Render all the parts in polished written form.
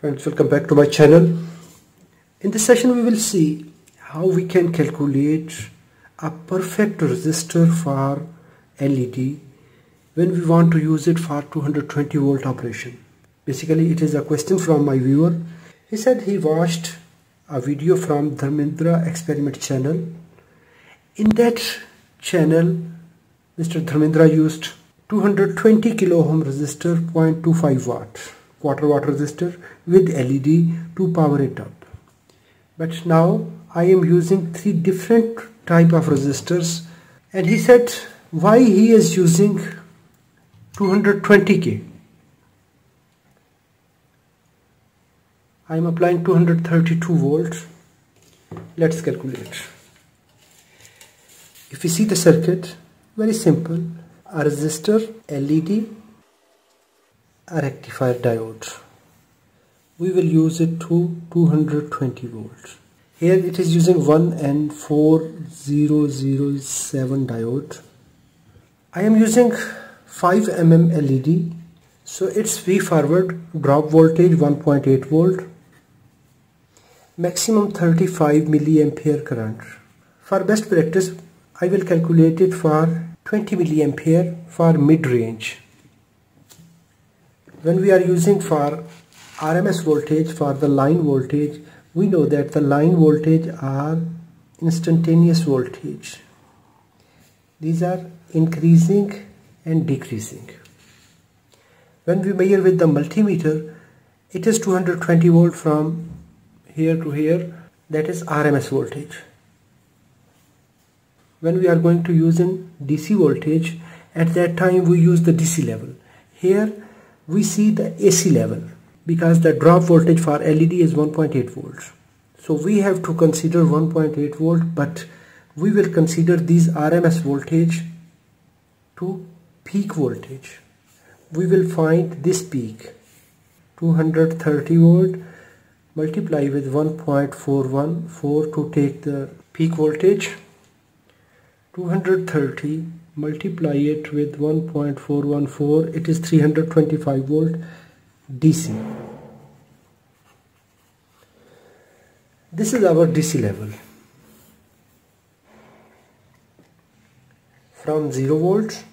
Friends, welcome back to my channel. In this session we will see how we can calculate a perfect resistor for LED when we want to use it for 220 volt operation. Basically it is a question from my viewer. He said he watched a video from Dharmendra Experiment channel. In that channel Mr. Dharmendra used 220 kilo ohm resistor 0.25 watt. Quarter watt resistor with LED to power it up. But now I am using three different type of resistors, and he said why he is using 220k. I am applying 232 volt. Let's calculate. If you see the circuit, very simple, a resistor, LED, a rectifier diode. We will use it to 220 volts. Here it is using 1N4007 diode. I am using 5mm LED, so its feed forward drop voltage 1.8 volt, maximum 35 milliampere current. For best practice I will calculate it for 20 milliampere for mid-range. When we are using for RMS voltage, for the line voltage, we know that the line voltage are instantaneous voltage. These are increasing and decreasing. When we measure with the multimeter, it is 220 volt from here to here, that is RMS voltage. When we are going to use in DC voltage, at that time we use the DC level. Here we see the AC level because the drop voltage for LED is 1.8 volts. So we have to consider 1.8 volt, but we will consider these RMS voltage to peak voltage. We will find this peak 230 volt multiply with 1.414 to take the peak voltage. 230 multiply it with 1.414, it is 325 volt DC. This is our DC level. From 0 volt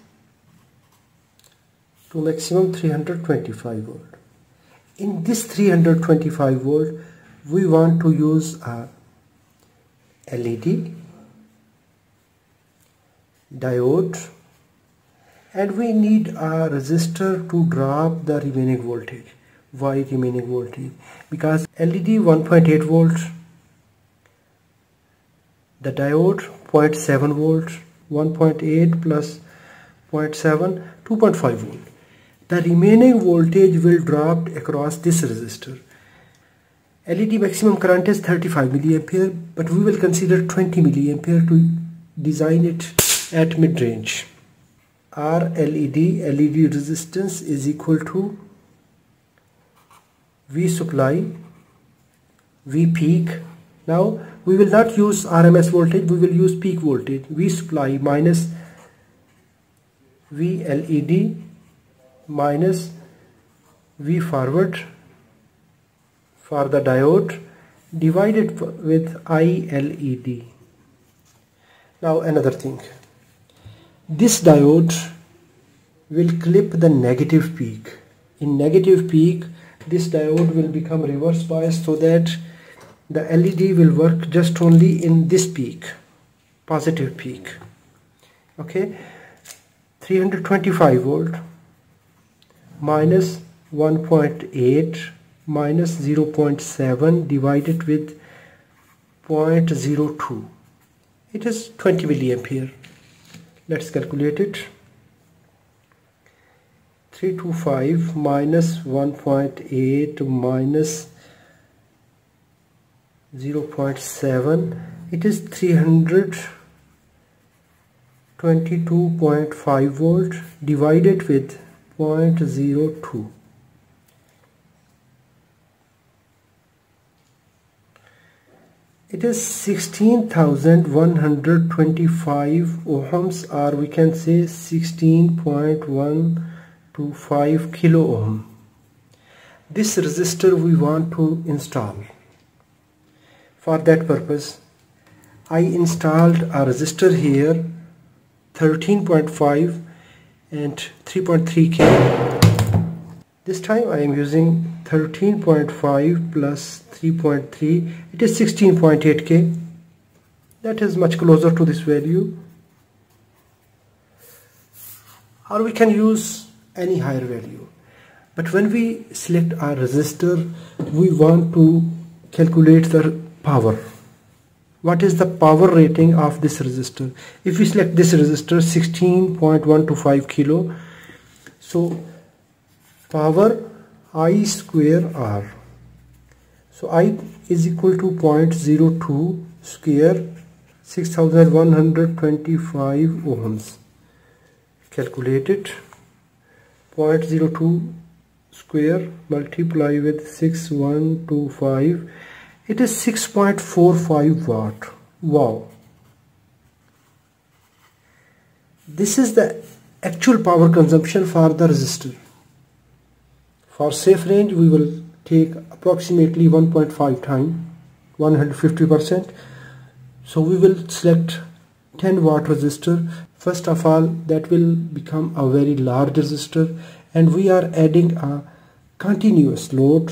to maximum 325 volt. In this 325 volt we want to use a LED diode, and we need a resistor to drop the remaining voltage. Why remaining voltage? Because LED 1.8 volt, the diode 0.7 volt, 1.8 plus 0.7, 2.5 volt. The remaining voltage will drop across this resistor. LED maximum current is 35 milliampere, but we will consider 20 milliampere to design it at mid-range. R LED resistance is equal to V supply, V peak. Now we will not use RMS voltage, we will use peak voltage. V supply minus V LED minus V forward for the diode divided with I LED. Now another thing, this diode will clip the negative peak. In negative peak this diode will become reverse biased, so that the LED will work just only in this peak, positive peak. Okay, 325 volt minus 1.8 minus 0.7 divided with 0.02, it is 20 milliampere. Let's calculate it. 325 minus 1.8 minus 0.7, it is 322.5 volt divided with 0.02. It is 16,125 ohms, or we can say 16.125 kilo ohm. this resistor we want to install. For that purpose, I installed a resistor here, 13.5 and 3.3K. This time I am using 13.5 plus 3.3, it is 16.8K. That is much closer to this value, or we can use any higher value. But when we select our resistor, we want to calculate the power. What is the power rating of this resistor? If we select this resistor, 16.125 kilo. So power I square R. So I is equal to 0.02 square 6125 ohms. Calculate it. 0.02 square multiply with 6125. It is 6.45 watt. Wow! This is the actual power consumption for the resistor. For safe range, we will take approximately 1.5 time, 150%. So we will select 10 watt resistor. First of all, that will become a very large resistor, and we are adding a continuous load,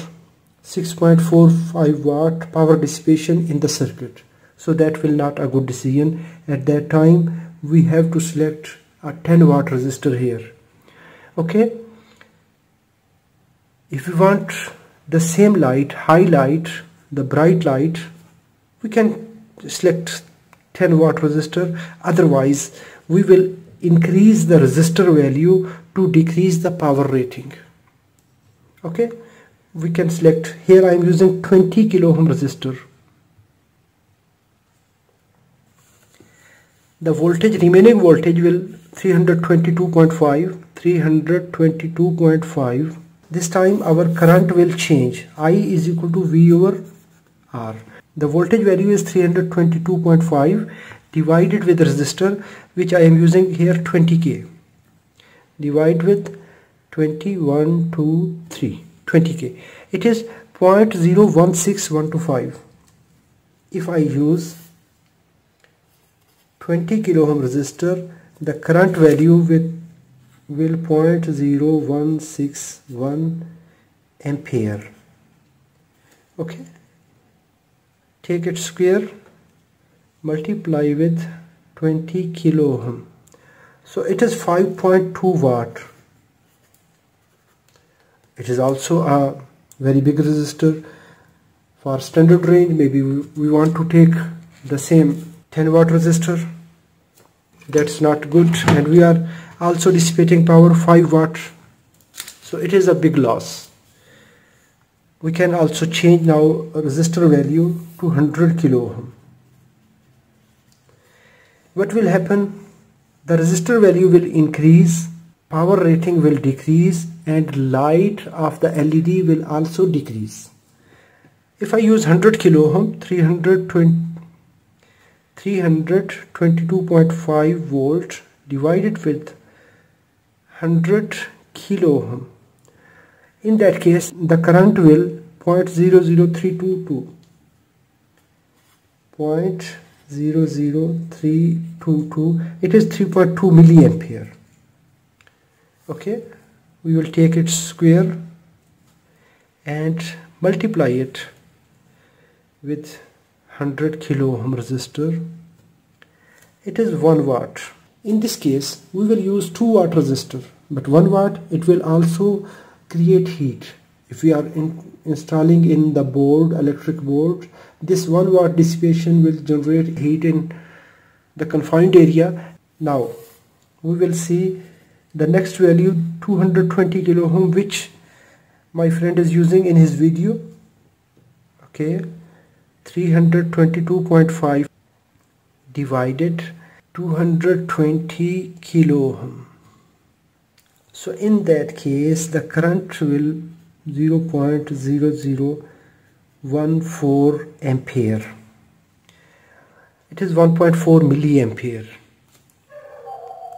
6.45 watt power dissipation in the circuit. So that will not a good decision. At that time we have to select a 10 watt resistor here. Okay, if we want the same light, high light, the bright light, we can select 10 watt resistor. Otherwise we will increase the resistor value to decrease the power rating. Okay, we can select here. I am using 20 kilo ohm resistor. The voltage, remaining voltage, will 322.5. This time our current will change. I is equal to V over R. The voltage value is 322.5 divided with resistor, which I am using here 20K. Divide with 21, 2, 3. 20K. It is 0.016125. If I use 20 kilo ohm resistor, the current value will 0.0161 ampere. Okay. Take its square, multiply with 20 kilo ohm. So it is 5.2 watt. It is also a very big resistor. For standard range, maybe we want to take the same 10 watt resistor. That's not good, and we are also dissipating power 5 watt. So it is a big loss. We can also change now resistor value to 100 kilo ohm. What will happen? The resistor value will increase, power rating will decrease, and light of the LED will also decrease. If I use 100 kilo ohm, 322.5 volt divided with 100 kilo ohm. In that case, the current will 0.00322. It is 3.2 milliampere. Okay, we will take its square and multiply it with 100 kilo ohm resistor. It is 1 watt. In this case we will use 2 watt resistor, but 1 watt it will also create heat. If we are installing in the board, electric board, this 1 watt dissipation will generate heat in the confined area. Now we will see the next value, 220 kilo ohm, which my friend is using in his video. Okay, 322.5 divided 220 kilo ohm. So in that case the current will 0.0014 ampere. It is 1.4 milliampere.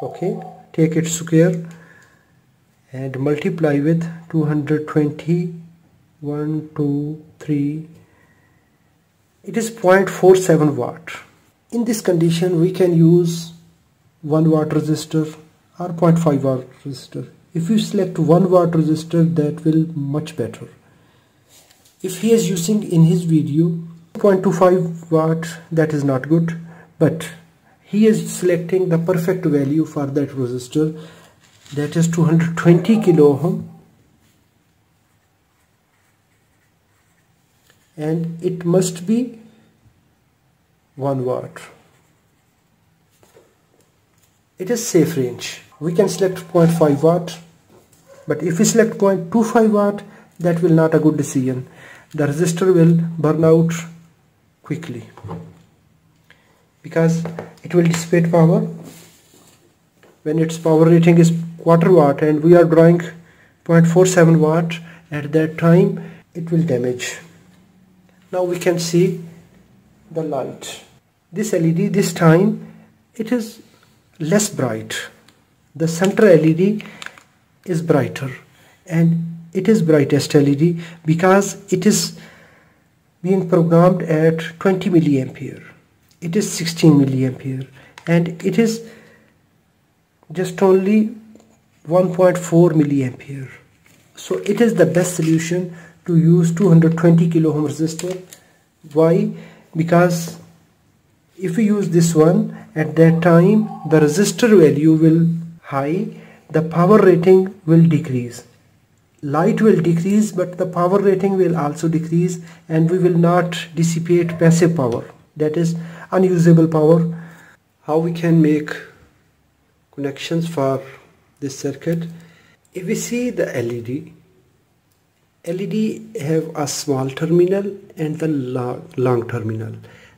Okay, take its square and multiply with 220 1, 2, 3. It is 0.47 watt. In this condition we can use 1 watt resistor or 0.5 watt resistor. If you select 1 watt resistor, that will much better. If he is using in his video 0.25 watt, that is not good, but he is selecting the perfect value for that resistor, that is 220 kilo ohm, and it must be 1 watt. It is safe range. We can select 0.5 watt, but if we select 0.25 watt, that will not a good decision. The resistor will burn out quickly because it will dissipate power when its power rating is quarter watt and we are drawing 0.47 watt. At that time it will damage. Now we can see the light. This LED this time it is less bright. The center LED is brighter, and it is brightest LED because it is being programmed at 20 milliampere. It is 16 milliampere and it is just only 1.4 milliampere. So it is the best solution to use 220 kilo ohm resistor. Why? Because if we use this one, at that time the resistor value will be high, the power rating will decrease. Light will decrease, but the power rating will also decrease, and we will not dissipate passive power, that is unusable power. How we can make connections for this circuit? If we see the LED have a small terminal and the long terminal.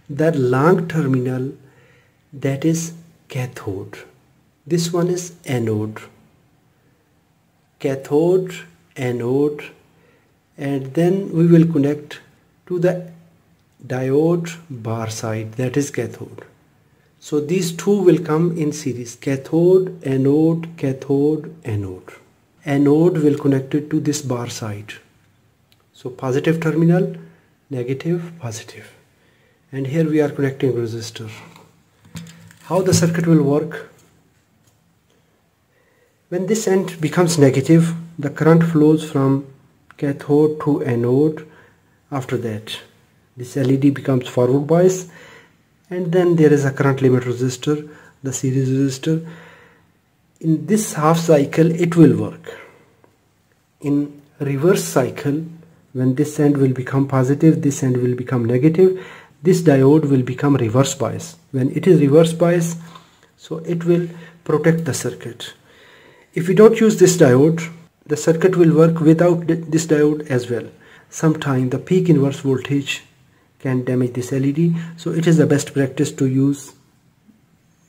The long terminal, that is cathode. This one is anode. Cathode, anode, and then we will connect to the diode bar side, that is cathode. So these two will come in series, cathode, anode, cathode, anode. Anode will connect it to this bar side, so positive terminal, negative, positive, and here we are connecting resistor. How the circuit will work? When this end becomes negative, the current flows from cathode to anode. After that, this LED becomes forward bias, and then there is a current limit resistor, the series resistor. In this half cycle it will work. In reverse cycle, when this end will become positive, this end will become negative, this diode will become reverse bias. When it is reverse bias, so it will protect the circuit. If we don't use this diode, the circuit will work without this diode as well. Sometimes the peak inverse voltage can damage this LED, so it is the best practice to use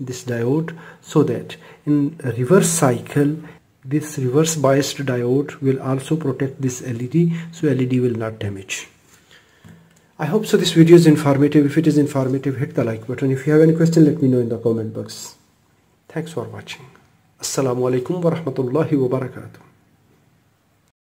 this diode, so that in reverse cycle this reverse biased diode will also protect this LED, so LED will not damage. I hope so this video is informative. If it is informative, hit the like button. If you have any question, let me know in the comment box. Thanks for watching. Assalamu alaikum wa rahmatullahi wa barakatuh.